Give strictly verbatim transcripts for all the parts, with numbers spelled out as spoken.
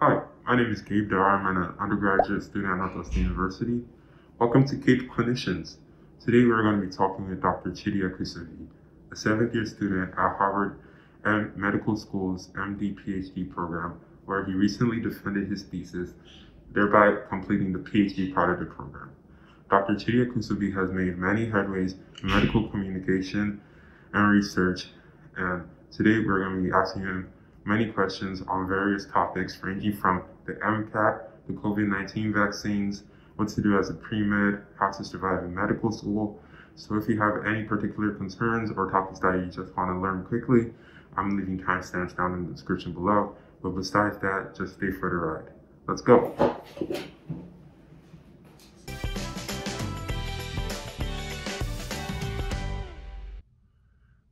Hi, my name is Gabe Dara. I'm an undergraduate student at Northwestern University. Welcome to Caped Clinicians. Today we're going to be talking with Doctor Chidi Akusobi, a seventh year student at Harvard Medical School's M D P H D program, where he recently defended his thesis, thereby completing the PhD part of the program. Doctor Chidi Akusobi has made many headways in medical communication and research, and today we're going to be asking him many questions on various topics ranging from the MCAT, the COVID nineteen vaccines, what to do as a pre-med, how to survive in medical school. So if you have any particular concerns or topics that you just want to learn quickly, I'm leaving timestamps down in the description below. But besides that, just stay for the ride. Let's go.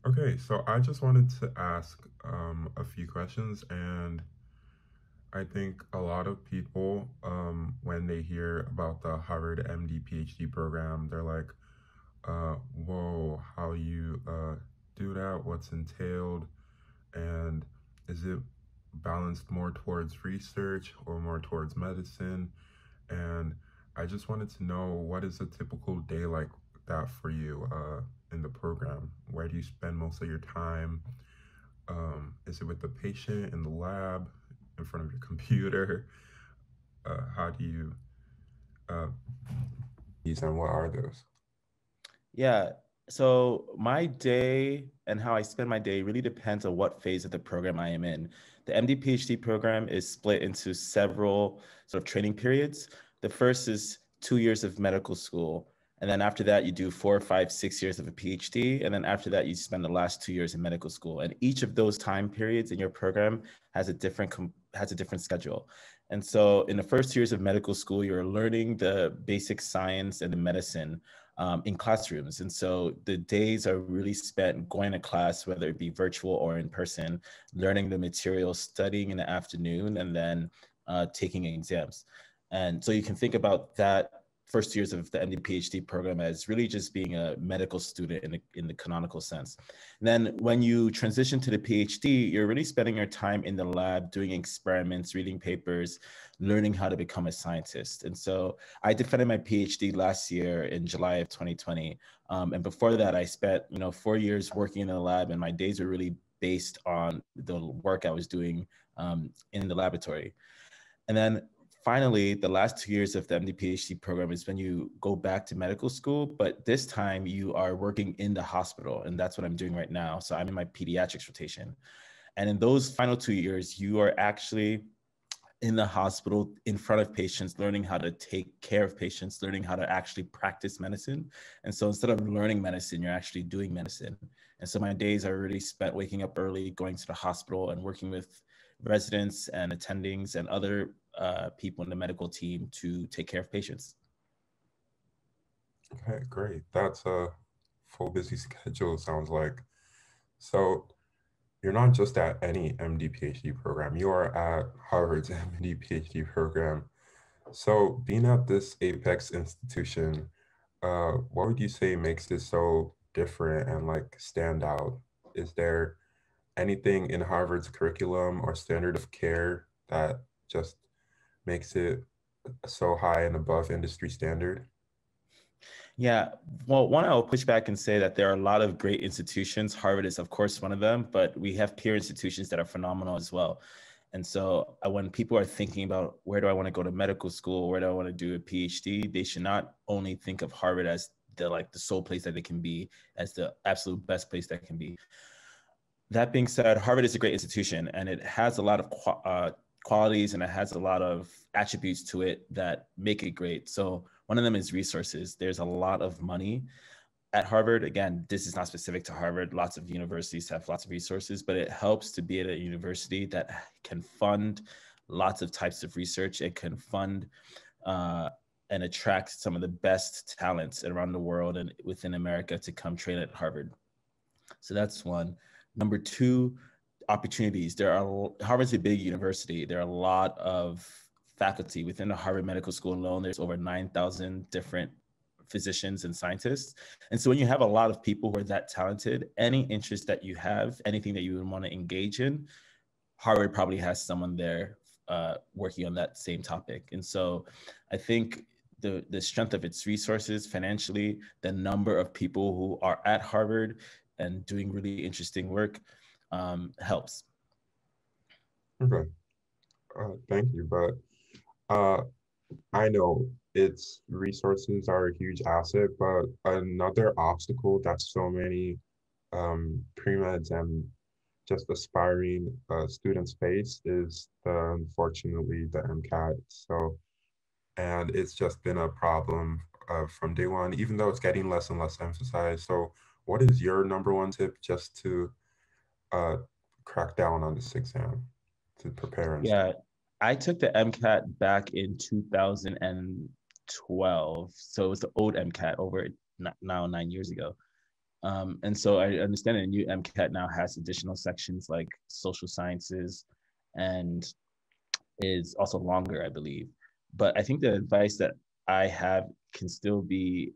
Okay, so I just wanted to ask um, a few questions, and I think a lot of people, um, when they hear about the Harvard M D P H D program, they're like, uh, whoa, how you uh, do that, what's entailed, and is it balanced more towards research or more towards medicine? And I just wanted to know, what is a typical day like that for you uh, in the program? Where do you spend most of your time? Um, is it with the patient, in the lab, in front of your computer? Uh, how do you uh, use, and what are those? Yeah, so my day and how I spend my day really depends on what phase of the program I am in. The M D P H D program is split into several sort of training periods. The first is two years of medical school. And then after that, you do four, five, six years of a PhD. And then after that, you spend the last two years in medical school. And each of those time periods in your program has a different has a different schedule. And so in the first years of medical school, you're learning the basic science and the medicine um, in classrooms. And so the days are really spent going to class, whether it be virtual or in person, learning the material, studying in the afternoon, and then uh, taking exams. And so you can think about that first years of the M D P H D program as really just being a medical student in the, in the canonical sense. And then when you transition to the PhD, you're really spending your time in the lab, doing experiments, reading papers, learning how to become a scientist. And so I defended my PhD last year in July of twenty twenty. Um, and before that, I spent, you know, four years working in the lab, and my days were really based on the work I was doing um, in the laboratory. And then finally, the last two years of the M D P H D program is when you go back to medical school, but this time you are working in the hospital, and that's what I'm doing right now. So I'm in my pediatrics rotation. And in those final two years, you are actually in the hospital in front of patients, learning how to take care of patients, learning how to actually practice medicine. And so instead of learning medicine, you're actually doing medicine. And so my days are really spent waking up early, going to the hospital and working with residents and attendings and other uh, people in the medical team to take care of patients. Okay, great. That's a full busy schedule, sounds like. So you're not just at any M D P H D program, you are at Harvard's M D P H D program. So being at this apex institution, uh, what would you say makes this so different and like stand out? Is there anything in Harvard's curriculum or standard of care that just makes it so high and above industry standard? Yeah, well, one, I'll push back and say that there are a lot of great institutions. Harvard is, of course, one of them, but we have peer institutions that are phenomenal as well. And so when people are thinking about where do I want to go to medical school, where do I want to do a PhD, they should not only think of Harvard as the like the sole place that they can be, as the absolute best place that can be. That being said, Harvard is a great institution, and it has a lot of qu uh, qualities, and it has a lot of attributes to it that make it great. So one of them is resources. There's a lot of money at Harvard. Again, this is not specific to Harvard. Lots of universities have lots of resources, but it helps to be at a university that can fund lots of types of research. It can fund uh, and attract some of the best talents around the world and within America to come train at Harvard. So that's one. Number two, opportunities. There are, Harvard's a big university. There are a lot of faculty within the Harvard Medical School alone. There's over nine thousand different physicians and scientists. And so when you have a lot of people who are that talented, any interest that you have, anything that you would want to engage in, Harvard probably has someone there uh, working on that same topic. And so I think the, the strength of its resources financially, the number of people who are at Harvard and doing really interesting work um, helps. Okay, uh, thank you. But uh, I know its resources are a huge asset, but another obstacle that so many um, pre-meds and just aspiring uh, students face is the, unfortunately the MCAT. So, and it's just been a problem uh, from day one, even though it's getting less and less emphasized. So what is your number one tip just to uh, crack down on this exam to prepare? And yeah, I took the MCAT back in two thousand twelve. So it was the old MCAT over now nine years ago. Um, and so I understand that the new MCAT now has additional sections like social sciences and is also longer, I believe. But I think the advice that I have can still be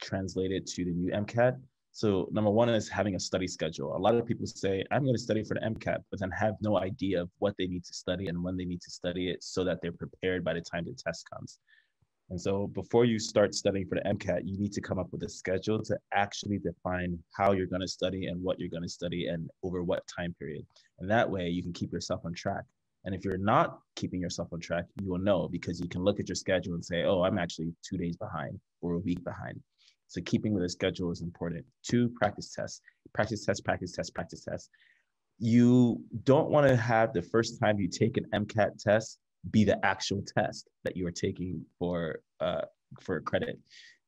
translated to the new MCAT. So number one is having a study schedule. A lot of people say, I'm going to study for the MCAT, but then have no idea of what they need to study and when they need to study it so that they're prepared by the time the test comes. And so before you start studying for the MCAT, you need to come up with a schedule to actually define how you're going to study and what you're going to study and over what time period. And that way you can keep yourself on track. And if you're not keeping yourself on track, you will know because you can look at your schedule and say, oh, I'm actually two days behind or a week behind. So keeping with a schedule is important. Two, practice tests, practice tests, practice tests, practice tests. You don't want to have the first time you take an MCAT test be the actual test that you are taking for uh, for credit.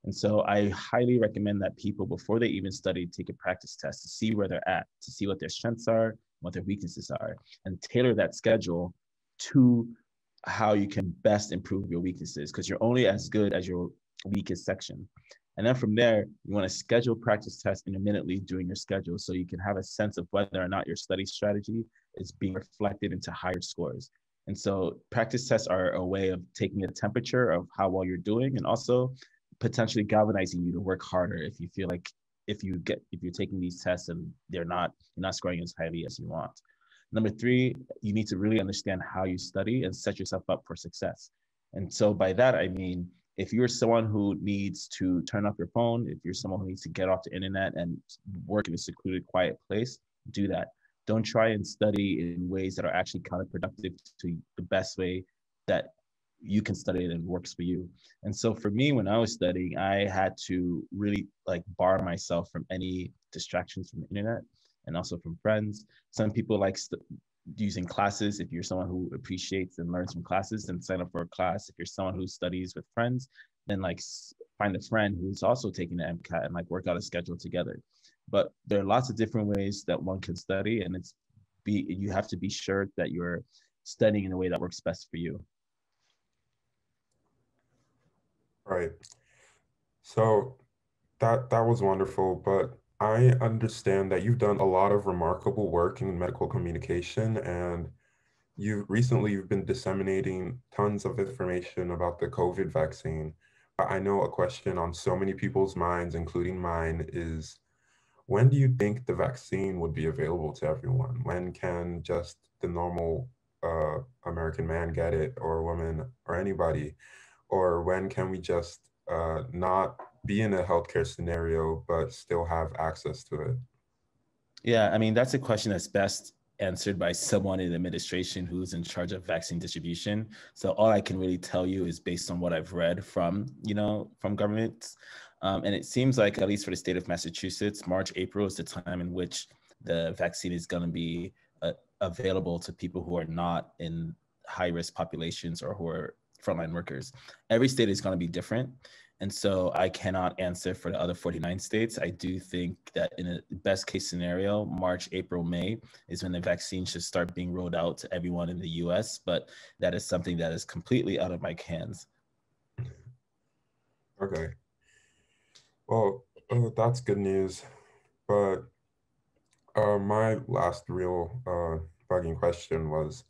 And so I highly recommend that people, before they even study, take a practice test to see where they're at, to see what their strengths are, what their weaknesses are, and tailor that schedule to how you can best improve your weaknesses, because you're only as good as your weakest section. And then from there, you want to schedule practice tests intermittently during your schedule so you can have a sense of whether or not your study strategy is being reflected into higher scores. And so practice tests are a way of taking a temperature of how well you're doing and also potentially galvanizing you to work harder if you feel like if you get if you're taking these tests and they're not you're not scoring as highly as you want. Number three, you need to really understand how you study and set yourself up for success. And so by that I mean if you're someone who needs to turn off your phone, if you're someone who needs to get off the internet and work in a secluded, quiet place, do that. Don't try and study in ways that are actually counterproductive to the best way that you can study it and works for you. And so for me, when I was studying, I had to really like bar myself from any distractions from the internet and also from friends. Some people like using classes. If you're someone who appreciates and learns from classes, then sign up for a class. If you're someone who studies with friends, then like find a friend who's also taking the MCAT and like work out a schedule together. But there are lots of different ways that one can study, and it's be you have to be sure that you're studying in a way that works best for you. Right. So that that was wonderful, but I understand that you've done a lot of remarkable work in medical communication, and you recently you've been disseminating tons of information about the COVID vaccine. But I know a question on so many people's minds, including mine, is when do you think the vaccine would be available to everyone? When can just the normal uh, American man get it, or woman, or anybody? Or when can we just uh, not be in a healthcare scenario, but still have access to it? Yeah, I mean, that's a question that's best answered by someone in the administration who's in charge of vaccine distribution. So all I can really tell you is based on what I've read from, you know, from governments. Um, and it seems like, at least for the state of Massachusetts, March, April is the time in which the vaccine is going to be uh, available to people who are not in high-risk populations or who are frontline workers. Every state is going to be different. And so I cannot answer for the other forty-nine states. I do think that in a best case scenario, March, April, May is when the vaccine should start being rolled out to everyone in the U S, but that is something that is completely out of my hands. Okay. Well, uh, that's good news, but uh, my last real uh, bugging question was,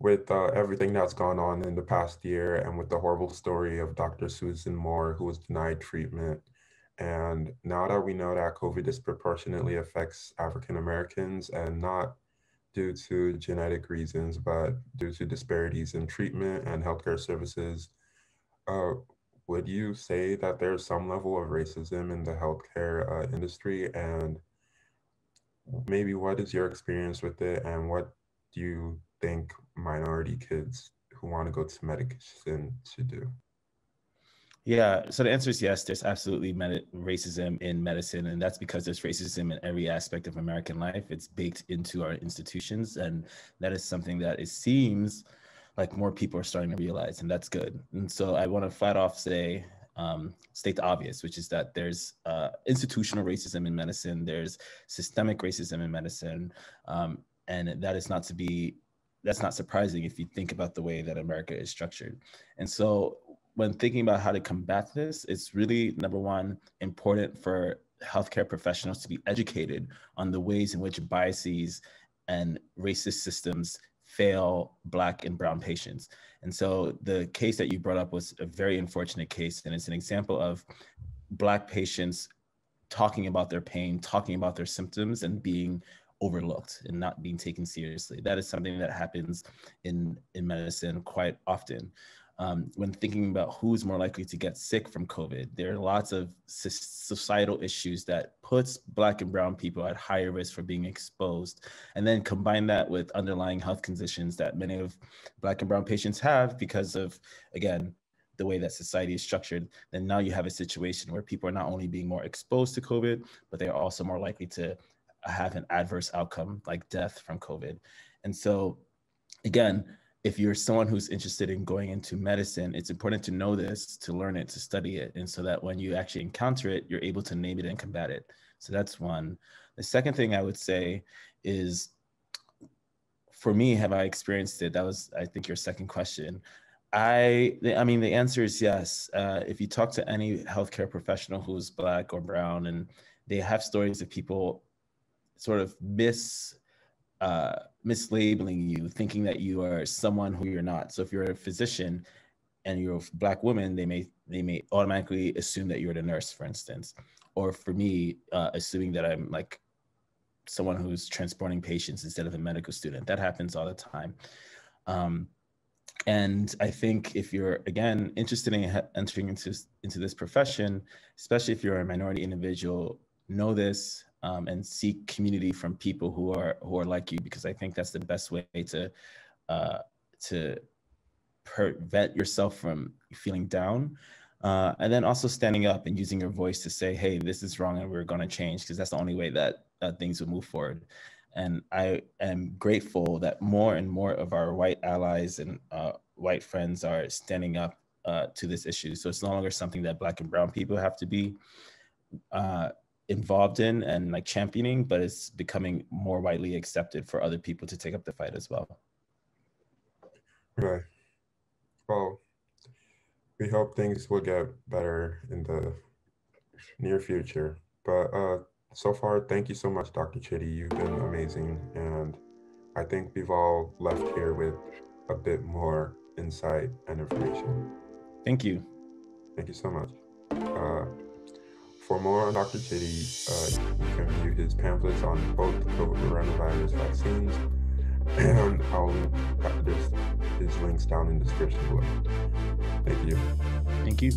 with uh, everything that's gone on in the past year and with the horrible story of Doctor Susan Moore, who was denied treatment, and now that we know that COVID disproportionately affects African Americans and not due to genetic reasons, but due to disparities in treatment and healthcare services. Uh, would you say that there's some level of racism in the healthcare uh, industry? And maybe what is your experience with it? And what do you think minority kids who want to go to medicine should do? Yeah, so the answer is yes, there's absolutely racism in medicine, and that's because there's racism in every aspect of American life. It's baked into our institutions, and that is something that it seems like more people are starting to realize, and that's good. And so I want to flat off say, um, state the obvious, which is that there's uh, institutional racism in medicine, there's systemic racism in medicine, um, and that is not to be, that's not surprising if you think about the way that America is structured. And so when thinking about how to combat this, it's really, number one, important for healthcare professionals to be educated on the ways in which biases and racist systems fail Black and Brown patients. And so the case that you brought up was a very unfortunate case, and it's an example of Black patients talking about their pain, talking about their symptoms, and being overlooked and not being taken seriously. That is something that happens in, in medicine quite often. Um, when thinking about who's more likely to get sick from COVID, there are lots of societal issues that puts Black and Brown people at higher risk for being exposed. And then combine that with underlying health conditions that many of Black and Brown patients have because of, again, the way that society is structured. Then now you have a situation where people are not only being more exposed to COVID, but they are also more likely to have an adverse outcome like death from COVID. And so, again, if you're someone who's interested in going into medicine, it's important to know this, to learn it, to study it. And so that when you actually encounter it, you're able to name it and combat it. So that's one. The second thing I would say is, for me, have I experienced it? That was, I think, your second question. I, I mean, the answer is yes. Uh, if you talk to any healthcare professional who's Black or Brown, and they have stories of people sort of miss, uh, mislabeling you, thinking that you are someone who you're not. So if you're a physician and you're a Black woman, they may they may automatically assume that you're the nurse, for instance. Or for me, uh, assuming that I'm like someone who's transporting patients instead of a medical student. That happens all the time. Um, and I think if you're, again, interested in entering into, into this profession, especially if you're a minority individual, know this. Um, and seek community from people who are who are like you, because I think that's the best way to uh, to prevent yourself from feeling down, uh, and then also standing up and using your voice to say, "Hey, this is wrong, and we're going to change," because that's the only way that uh, things will move forward. And I am grateful that more and more of our white allies and uh, white friends are standing up uh, to this issue. So it's no longer something that Black and Brown people have to be Uh, involved in and like championing, but it's becoming more widely accepted for other people to take up the fight as well. Right. Well, we hope things will get better in the near future. But uh, so far, thank you so much, Doctor Chidi. You've been amazing. And I think we've all left here with a bit more insight and information. Thank you. Thank you so much. Uh, For more on Doctor Chidi, uh, you can view his pamphlets on both the coronavirus vaccines, and I'll list his links down in the description below. Thank you. Thank you.